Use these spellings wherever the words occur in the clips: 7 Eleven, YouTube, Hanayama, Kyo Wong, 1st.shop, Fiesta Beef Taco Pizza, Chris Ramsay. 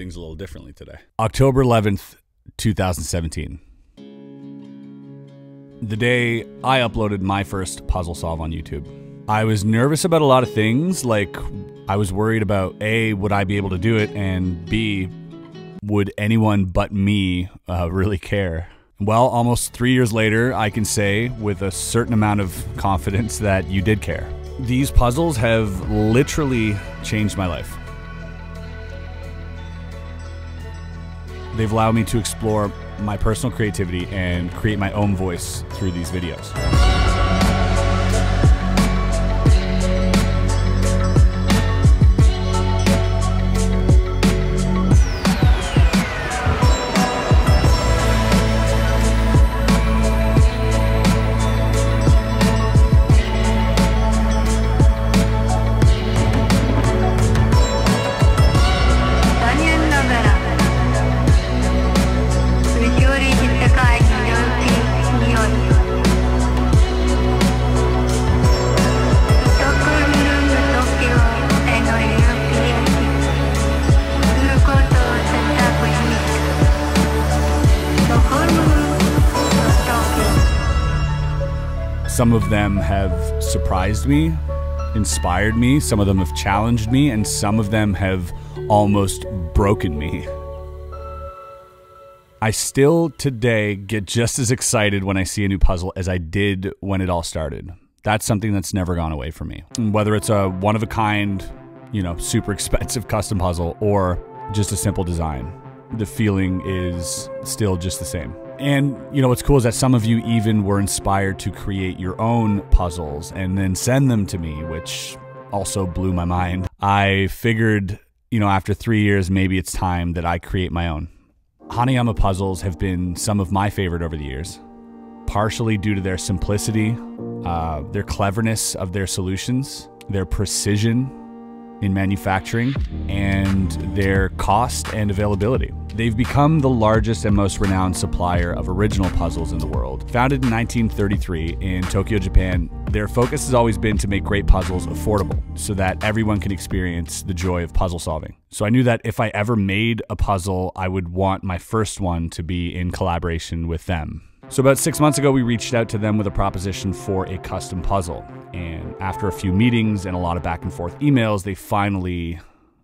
things a little differently today. October 11th, 2017. The day I uploaded my first puzzle solve on YouTube. I was nervous about a lot of things, like I was worried about A, would I be able to do it, and B, would anyone but me really care? Well, almost 3 years later, I can say with a certain amount of confidence that you did care. These puzzles have literally changed my life. They've allowed me to explore my personal creativity and create my own voice through these videos. Some of them have surprised me, inspired me, some of them have challenged me, and some of them have almost broken me. I still today get just as excited when I see a new puzzle as I did when it all started. That's something that's never gone away from me. Whether it's a one-of-a-kind, you know, super expensive custom puzzle or just a simple design, the feeling is still just the same. And you know, what's cool is that some of you even were inspired to create your own puzzles and then send them to me, which also blew my mind. I figured, you know, after 3 years, maybe it's time that I create my own. Hanayama puzzles have been some of my favorite over the years, partially due to their simplicity, their cleverness of their solutions, their precision in manufacturing, and their cost and availability. They've become the largest and most renowned supplier of original puzzles in the world. Founded in 1933 in Tokyo, Japan, their focus has always been to make great puzzles affordable so that everyone can experience the joy of puzzle solving. So I knew that if I ever made a puzzle, I would want my first one to be in collaboration with them. So about 6 months ago, we reached out to them with a proposition for a custom puzzle. And after a few meetings and a lot of back and forth emails, they finally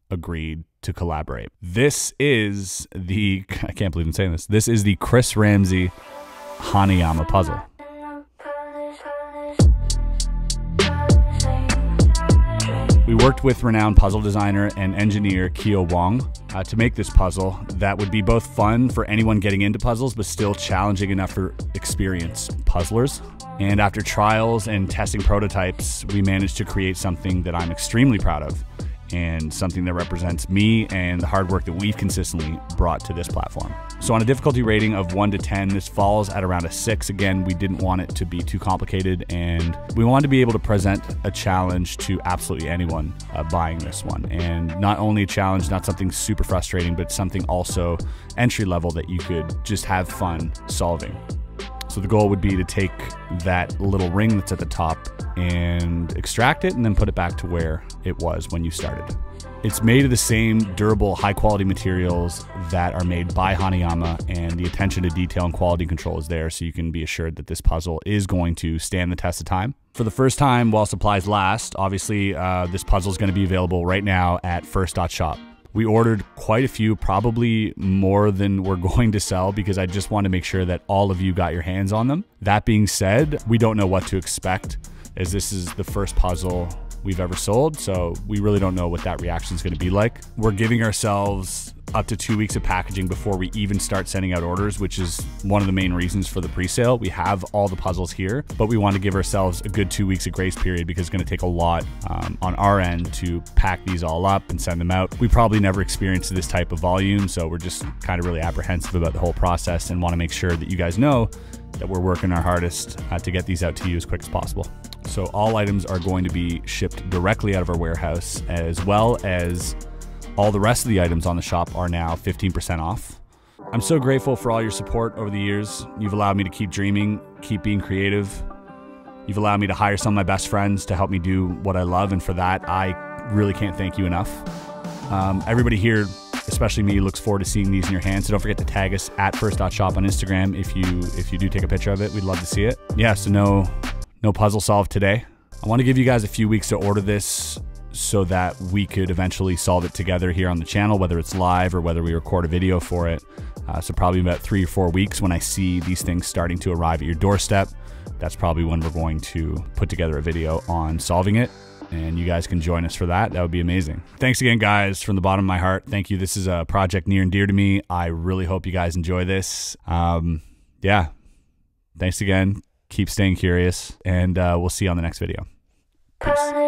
agreed to collaborate. This is the, I can't believe I'm saying this, this is the Chris Ramsay Hanayama puzzle. We worked with renowned puzzle designer and engineer Kyo Wong to make this puzzle that would be both fun for anyone getting into puzzles, but still challenging enough for experienced puzzlers. And after trials and testing prototypes, we managed to create something that I'm extremely proud of and something that represents me and the hard work that we've consistently brought to this platform. So on a difficulty rating of 1 to 10, this falls at around a 6. Again, we didn't want it to be too complicated, and we wanted to be able to present a challenge to absolutely anyone buying this one. And not only a challenge, not something super frustrating, but something also entry level that you could just have fun solving. So the goal would be to take that little ring that's at the top and extract it and then put it back to where it was when you started. It's made of the same durable, high quality materials that are made by Hanayama, and the attention to detail and quality control is there, so you can be assured that this puzzle is going to stand the test of time. For the first time while supplies last, obviously this puzzle is going to be available right now at 1st.shop. We ordered quite a few, probably more than we're going to sell, because I just want to make sure that all of you got your hands on them. That being said, we don't know what to expect, as this is the first puzzle we've ever sold, so we really don't know what that reaction is going to be like. We're giving ourselves up to 2 weeks of packaging before we even start sending out orders, which is one of the main reasons for the pre-sale. We have all the puzzles here, but we want to give ourselves a good 2 weeks of grace period, because it's going to take a lot on our end to pack these all up and send them out. We probably never experienced this type of volume, so we're just kind of really apprehensive about the whole process and want to make sure that you guys know that we're working our hardest to get these out to you as quick as possible. So all items are going to be shipped directly out of our warehouse, as well as all the rest of the items on the shop are now 15% off. I'm so grateful for all your support over the years. You've allowed me to keep dreaming, keep being creative. You've allowed me to hire some of my best friends to help me do what I love, and for that, I really can't thank you enough. Everybody here especially me, looks forward to seeing these in your hands. So don't forget to tag us at 1st.shop on Instagram if you do take a picture of it. We'd love to see it. Yeah, so no puzzle solved today. I want to give you guys a few weeks to order this so that we could eventually solve it together here on the channel, whether it's live or whether we record a video for it. So probably about 3 or 4 weeks when I see these things starting to arrive at your doorstep, that's probably when we're going to put together a video on solving it. And you guys can join us for that. That would be amazing. Thanks again, guys, from the bottom of my heart. Thank you. This is a project near and dear to me. I really hope you guys enjoy this. Yeah. Thanks again. Keep staying curious, and we'll see you on the next video. Peace.